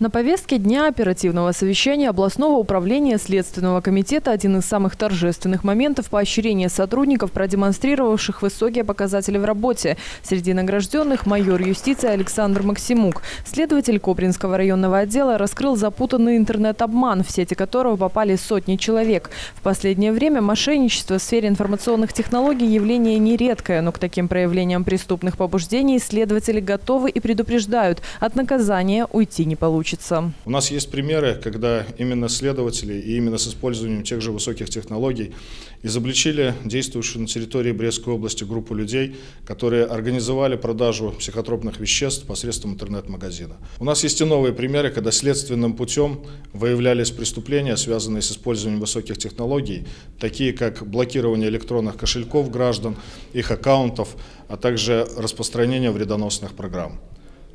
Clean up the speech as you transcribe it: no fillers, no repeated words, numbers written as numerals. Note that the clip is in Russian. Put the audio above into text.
На повестке дня оперативного совещания областного управления Следственного комитета один из самых торжественных моментов – поощрение сотрудников, продемонстрировавших высокие показатели в работе. Среди награжденных – майор юстиции Александр Максимук. Следователь Кобринского районного отдела раскрыл запутанный интернет-обман, в сети которого попали сотни человек. В последнее время мошенничество в сфере информационных технологий – явление нередкое, но к таким проявлениям преступных побуждений следователи готовы и предупреждают – от наказания уйти не получится. У нас есть примеры, когда именно следователи и именно с использованием тех же высоких технологий изобличили действующую на территории Брестской области группу людей, которые организовали продажу психотропных веществ посредством интернет-магазина. У нас есть и новые примеры, когда следственным путем выявлялись преступления, связанные с использованием высоких технологий, такие как блокирование электронных кошельков граждан, их аккаунтов, а также распространение вредоносных программ.